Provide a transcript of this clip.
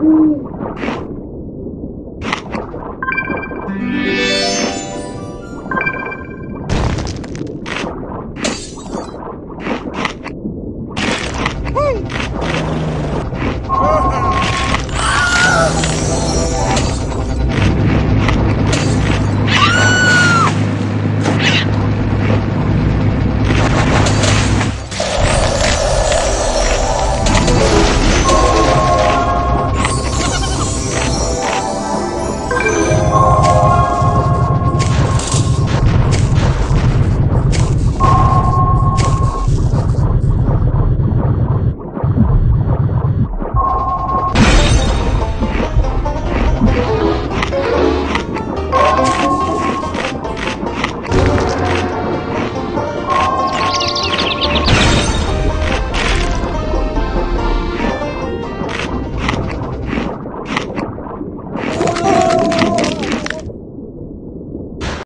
Ooh.